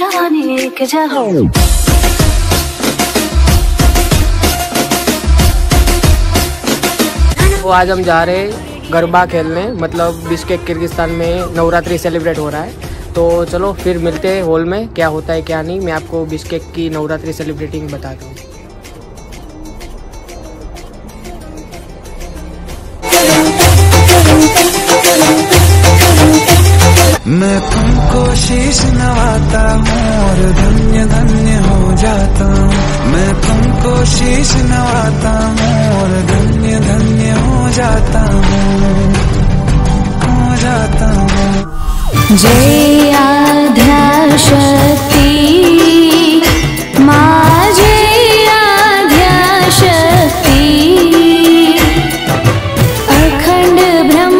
जाने के जाओ। तो आज हम जा रहे हैं गरबा खेलने, मतलब बिश्केक किर्गिस्तान में नवरात्रि सेलिब्रेट हो रहा है। तो चलो फिर मिलते हैं हॉल में, क्या होता है क्या नहीं। मैं आपको बिश्केक की नवरात्रि सेलिब्रेटिंग बता दूँ। मैं तुमको शीश नवाता हूँ और धन्य धन्य हो जाता हूँ। मैं तुमको शीश नवाता हूँ और धन्य धन्य हो जाता हूँ, हो जाता हूँ। जय आद्या शक्ति माँ, जय आद्या शक्ति, अखंड ब्रह्मा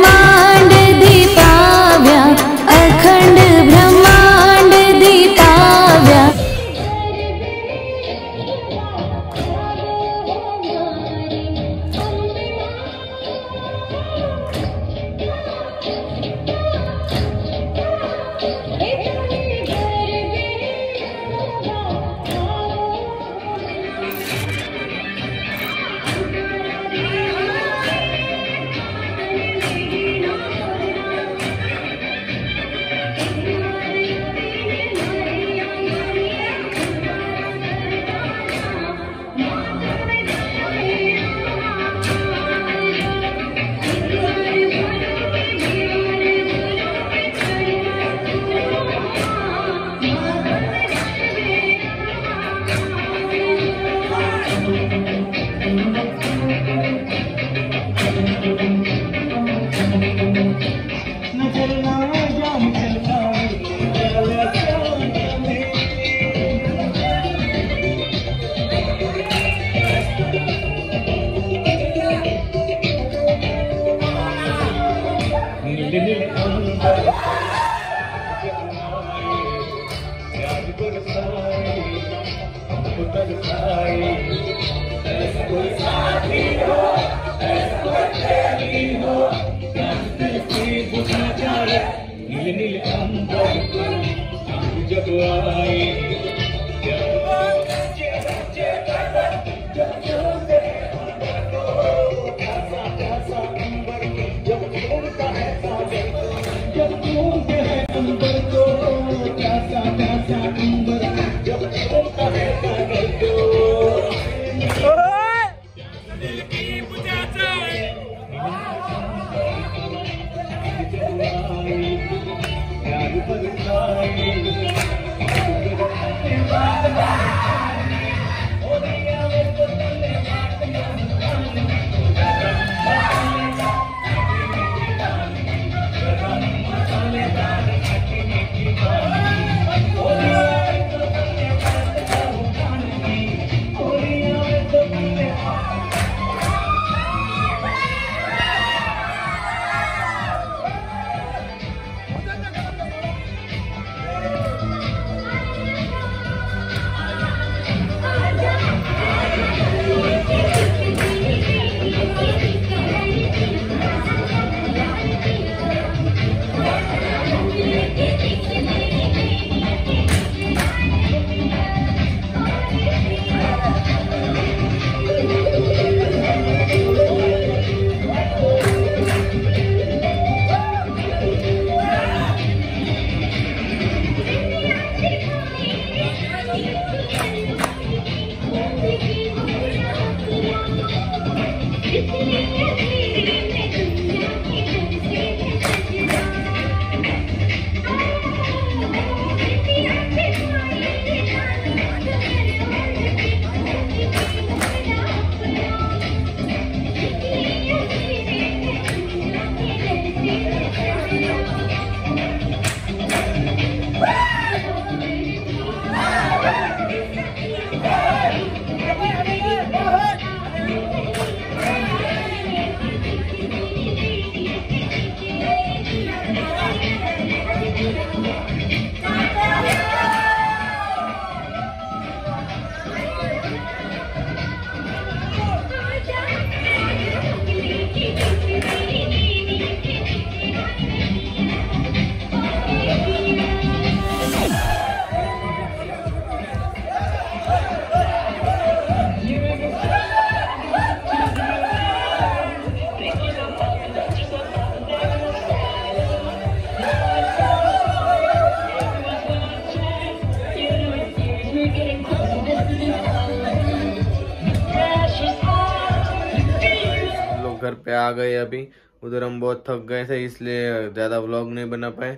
हम घर पे आ गए। अभी उधर हम बहुत थक गए थे इसलिए ज़्यादा व्लॉग नहीं बना पाए।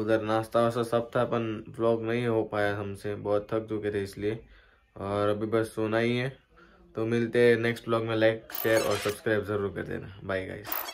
उधर नाश्ता वास्ता सब था पर व्लॉग नहीं हो पाया हमसे, बहुत थक चुके थे इसलिए। और अभी बस सोना ही है, तो मिलते हैं नेक्स्ट व्लॉग में। लाइक शेयर और सब्सक्राइब ज़रूर कर देना। Bye guys.